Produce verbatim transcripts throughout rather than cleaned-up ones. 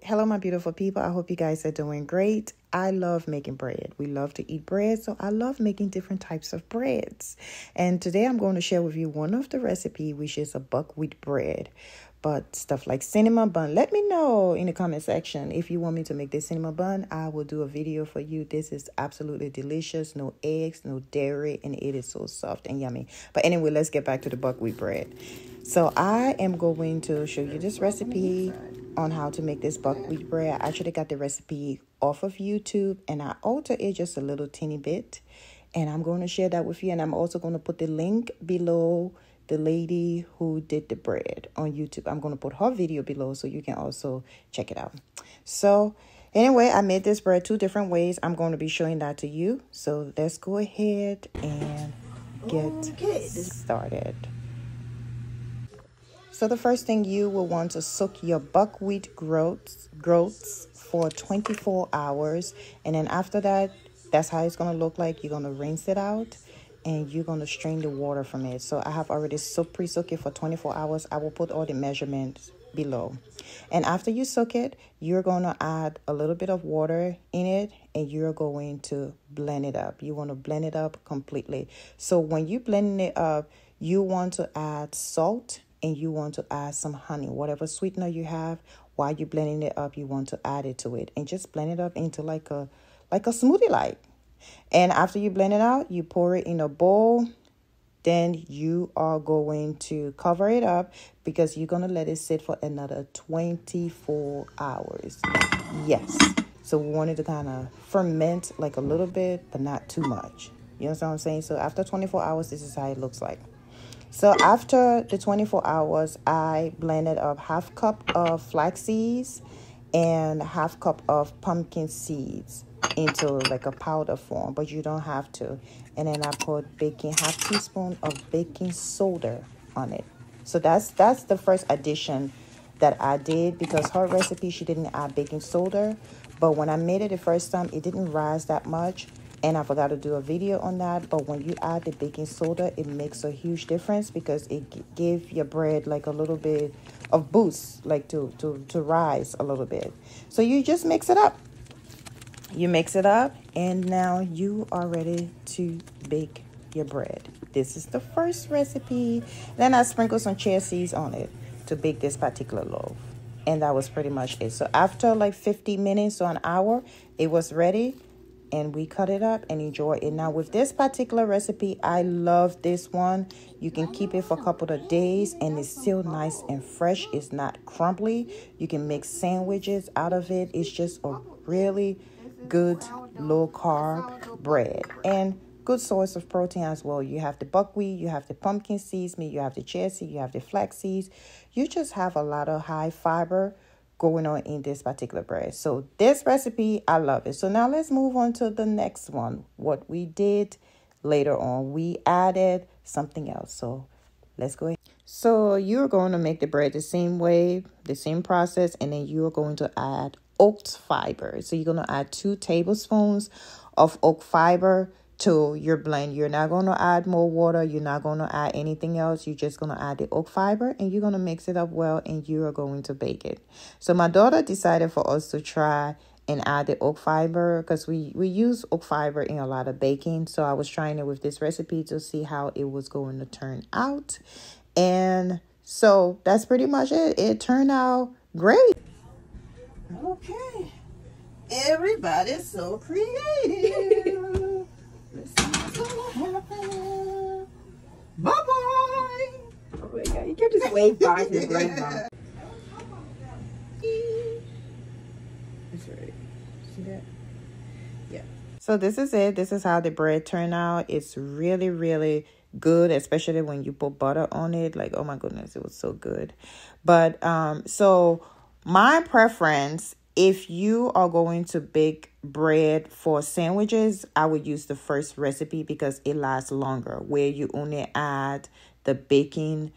Hello, my beautiful people. I hope you guys are doing great. I love making bread. We love to eat bread, so I love making different types of breads. And today I'm going to share with you one of the recipe, which is a buckwheat bread. But stuff like cinnamon bun, let me know in the comment section if you want me to make this cinnamon bun. I will do a video for you. This is absolutely delicious. No eggs, no dairy, and it is so soft and yummy. But anyway, let's get back to the buckwheat bread. So I am going to show you this recipe on how to make this buckwheat bread. I actually got the recipe off of YouTube and I altered it just a little teeny bit, and I'm going to share that with you. And I'm also going to put the link below the lady who did the bread on YouTube. I'm going to put her video below so you can also check it out. So anyway, I made this bread two different ways. I'm going to be showing that to you. So let's go ahead and get okay. started. So the first thing, you will want to soak your buckwheat groats, groats for twenty-four hours. And then after that, that's how it's going to look like. You're going to rinse it out and you're going to strain the water from it. So I have already soaked, pre-soaked it for twenty-four hours. I will put all the measurements below. And after you soak it, you're going to add a little bit of water in it and you're going to blend it up. You want to blend it up completely. So when you blend it up, you want to add salt. And you want to add some honey, whatever sweetener you have. While you're blending it up, you want to add it to it and just blend it up into like a like a smoothie like. And after you blend it out, you pour it in a bowl. Then you are going to cover it up because you're going to let it sit for another twenty-four hours. Yes. So we want it to kind of ferment like a little bit, but not too much. You know what I'm saying? So after twenty-four hours, this is how it looks like. So after the twenty-four hours, I blended up half cup of flax seeds and half cup of pumpkin seeds into like a powder form, but you don't have to. And then I put baking, half teaspoon of baking soda on it. So that's that's the first addition that I did, because her recipe, she didn't add baking soda. But when I made it the first time, it didn't rise that much. And I forgot to do a video on that. But when you add the baking soda, it makes a huge difference because it gives your bread like a little bit of boost, like to, to, to rise a little bit. So you just mix it up. You mix it up and now you are ready to bake your bread. This is the first recipe. Then I sprinkle some chia seeds on it to bake this particular loaf. And that was pretty much it. So after like fifty minutes or an hour, it was ready. And we cut it up and enjoy it. Now with this particular recipe, I love this one. You can keep it for a couple of days and it's still nice and fresh. It's not crumbly. You can make sandwiches out of it. It's just a really good low carb bread and good source of protein as well. You have the buckwheat, you have the pumpkin seeds, you have the chia seeds, you have the flax seeds. You just have a lot of high fiber going on in this particular bread. So this recipe, I love it. So now let's move on to the next one. What we did later on, we added something else. So let's go ahead. So you're going to make the bread the same way, the same process, and then you're going to add oat fiber. So you're going to add two tablespoons of oat fiber to your blend. You're not going to add more water. You're not going to add anything else. You're just going to add the oat fiber and you're going to mix it up well and you are going to bake it. So my daughter decided for us to try and add the oat fiber because we, we use oat fiber in a lot of baking. So I was trying it with this recipe to see how it was going to turn out. And so that's pretty much it. It turned out great. Okay. Everybody's so creative. Bye bye. Oh my God, you can just wave back and right now. That's right. See that? Yeah. So this is it. This is how the bread turned out. It's really, really good, especially when you put butter on it. Like, oh my goodness, it was so good. But um, so my preference, if you are going to bake bread for sandwiches, I would use the first recipe because it lasts longer, where you only add the baking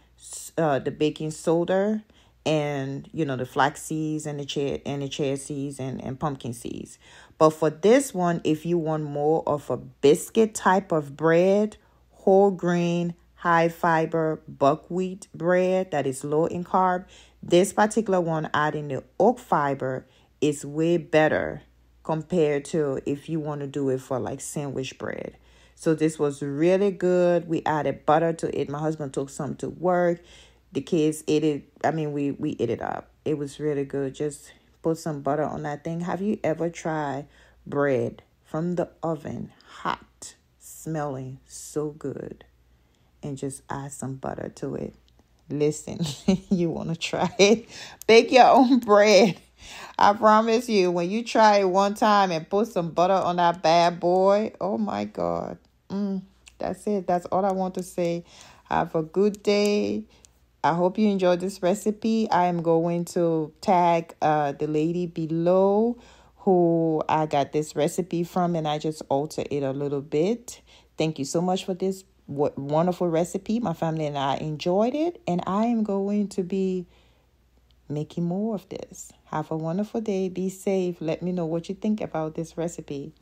uh the baking soda and, you know, the flax seeds and the chia and the chia seeds and, and pumpkin seeds. But for this one, if you want more of a biscuit type of bread, whole grain, high fiber buckwheat bread that is low in carb, This particular one, adding the oat fiber, is way better compared to if you want to do it for like sandwich bread. So this was really good. We added butter to it. My husband took some to work. The kids ate it. I mean, we, we ate it up. It was really good. Just put some butter on that thing. Have you ever tried bread from the oven, hot, smelling so good, and just add some butter to it? Listen, you want to try it? Bake your own bread. I promise you, when you try it one time and put some butter on that bad boy, oh my God. Mm, that's it. That's all I want to say. Have a good day. I hope you enjoyed this recipe. I am going to tag uh, the lady below who I got this recipe from, and I just altered it a little bit. Thank you so much for this What wonderful recipe. My family and I enjoyed it, and I am going to be making more of this. Have a wonderful day. Be safe. Let me know what you think about this recipe.